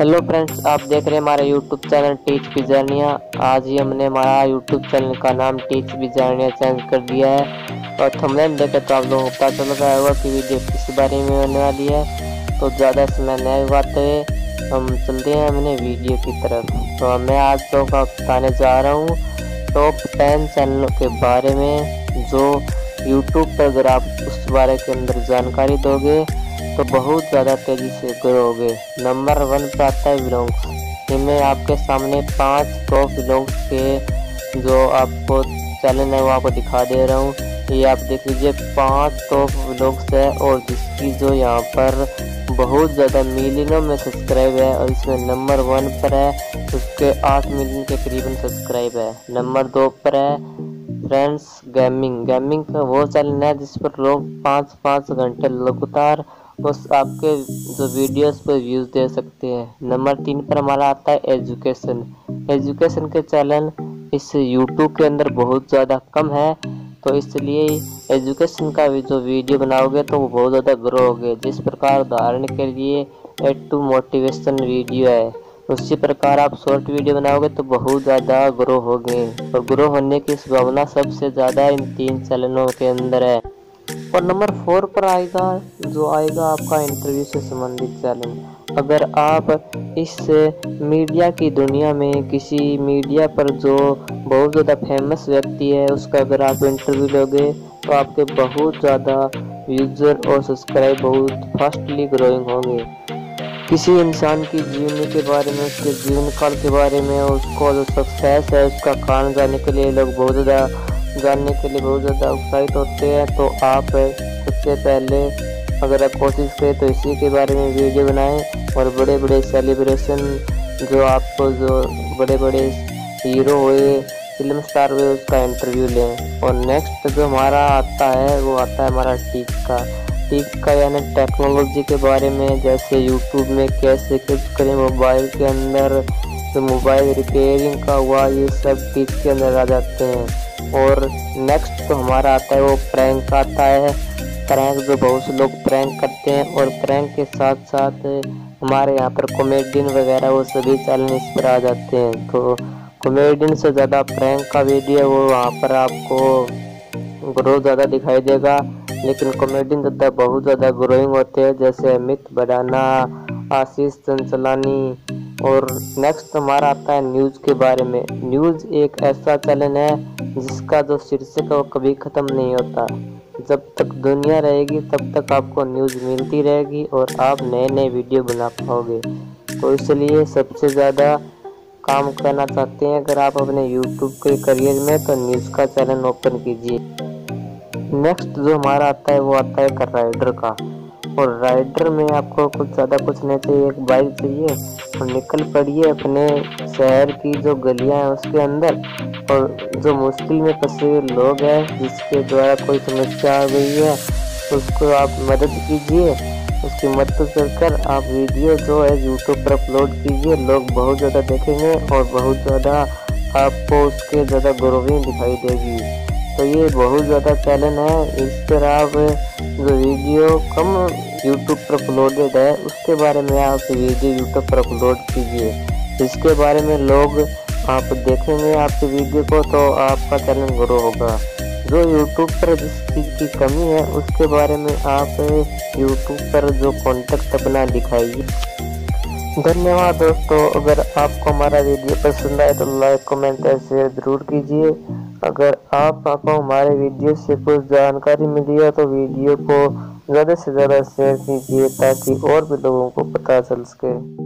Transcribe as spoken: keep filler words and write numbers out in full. Hello friends, आप देख रहे हैं हमारा यूट्यूब चैनल टीच बिजानिया। आज ही हमने हमारा यूट्यूब चैनल का नाम टीच बिजानिया चेंज कर दिया है और थंबनेल देखे तो आप लोगों को पता चल रहा होगा कि वीडियो किस बारे में होने वाली है। तो ज़्यादा समय नहीं गवाते हुए हम चलते हैं हमने वीडियो की तरफ। तो मैं आज तो का बताने जा रहा हूँ टॉप टेन चैनलों के बारे में जो यूट्यूब पर अगर आप उस बारे के अंदर जानकारी दोगे तो बहुत ज़्यादा तेज़ी से ग्रो होगे। नंबर वन पर आता है व्लॉग्स। इनमें आपके सामने पांच टॉप व्लॉग्स के जो आपको चैनल है वो आपको दिखा दे रहा हूँ। ये आप देख लीजिए, पांच टॉप व्लॉग्स है और जिसकी जो यहाँ पर बहुत ज़्यादा मिलियनों में सब्सक्राइब है और इसमें नंबर वन पर है उसके आठ मिलियन के करीबन सब्सक्राइब है। नंबर दो पर है फ्रेंड्स गेमिंग। गेमिंग का वो चैनल है जिस पर लोग पाँच पाँच घंटे लगातार बस आपके जो वीडियोस पर व्यूज़ दे सकते हैं। नंबर तीन पर हमारा आता है एजुकेशन। एजुकेशन के चैनल इस यूट्यूब के अंदर बहुत ज़्यादा कम है तो इसलिए एजुकेशन का भी जो वीडियो बनाओगे तो वो बहुत ज़्यादा ग्रो होगे। जिस प्रकार उदाहरण के लिए एड टू मोटिवेशन वीडियो है, उसी प्रकार आप शॉर्ट वीडियो बनाओगे तो बहुत ज़्यादा ग्रो होगे और ग्रो होने की संभावना सबसे ज़्यादा इन तीन चैनलों के अंदर है। और नंबर फोर पर आएगा जो आएगा आपका इंटरव्यू से संबंधित चैनल। अगर आप इस मीडिया की दुनिया में किसी मीडिया पर जो बहुत ज़्यादा फेमस व्यक्ति है उसका अगर आप इंटरव्यू लोगे तो आपके बहुत ज़्यादा यूजर और सब्सक्राइब बहुत फास्टली ग्रोइंग होंगे। किसी इंसान की जीवनी के बारे में, उसके जीवन काल के बारे में, उसको जो सक्सेस है उसका कारण जानने के लिए लोग बहुत ज़्यादा जानने के लिए बहुत ज़्यादा उत्साहित होते हैं। तो आप उससे पहले अगर आप कोशिश करें तो इसी के बारे में वीडियो बनाएं और बड़े बड़े सेलिब्रेशन जो आपको जो बड़े बड़े हीरो हुए, फिल्म स्टार हुए, उसका इंटरव्यू लें। और नेक्स्ट जो हमारा आता है वो आता है हमारा टीच का। टीच का यानी टेक्नोलॉजी के बारे में, जैसे यूट्यूब में कैसे कुछ करें मोबाइल के अंदर, तो मोबाइल रिपेयरिंग का हुआ, ये सब टीच के अंदर आ जाते हैं। और नेक्स्ट तो हमारा आता है वो प्रैंक आता है। प्रैंक जो बहुत से लोग प्रैंक करते हैं और प्रैंक के साथ साथ हमारे यहाँ पर कॉमेडियन वगैरह वो सभी चैनल इस पर आ जाते हैं। तो कॉमेडियन से ज़्यादा प्रैंक का वीडियो वो वहाँ पर आपको ग्रो ज़्यादा दिखाई देगा, लेकिन कॉमेडियन ज़्यादा बहुत ज़्यादा ग्रोइंग होते हैं जैसे अमित भडाना, आशीष तंसलानी। और नेक्स्ट हमारा आता है न्यूज़ के बारे में। न्यूज़ एक ऐसा चैनल है जिसका जो शीर्षक है वो कभी ख़त्म नहीं होता। जब तक दुनिया रहेगी तब तक आपको न्यूज़ मिलती रहेगी और आप नए नए वीडियो बना पाओगे। तो इसलिए सबसे ज़्यादा काम करना चाहते हैं अगर आप अपने यूट्यूब के करियर में तो न्यूज़ का चैनल ओपन कीजिए। नेक्स्ट जो हमारा आता है वो आता है एक राइडर का। और राइडर में आपको कुछ ज़्यादा कुछ नहीं चाहिए, एक बाइक चाहिए और निकल पड़िए अपने शहर की जो गलियां हैं उसके अंदर और जो मुश्किल में फंसे लोग हैं जिसके द्वारा कोई समस्या आ गई है उसको आप मदद कीजिए। उसकी मदद करके आप वीडियो जो है यूट्यूब पर अपलोड कीजिए, लोग बहुत ज़्यादा देखेंगे और बहुत ज़्यादा आपको उसके ज़्यादा ग्रोविंग दिखाई देगी। तो ये बहुत ज़्यादा चैलेंज है, इस पर आप जो वीडियो कम यूट्यूब पर अपलोडेड है उसके बारे में आप वीडियो यूट्यूब पर अपलोड कीजिए। इसके बारे में लोग आप देखेंगे आपके वीडियो को तो आपका चैनल ग्रो होगा। जो यूट्यूब पर जिस चीज़ की कमी है उसके बारे में आप यूट्यूब पर जो कॉन्टेक्ट अपना दिखाइए। धन्यवाद दोस्तों, अगर आपको हमारा वीडियो पसंद आए तो लाइक, कमेंट और शेयर ज़रूर कीजिए। अगर आप आपको हमारे वीडियो से कुछ जानकारी मिली है तो वीडियो को ज़्यादा से ज़्यादा शेयर कीजिए ताकि और भी लोगों को पता चल सके।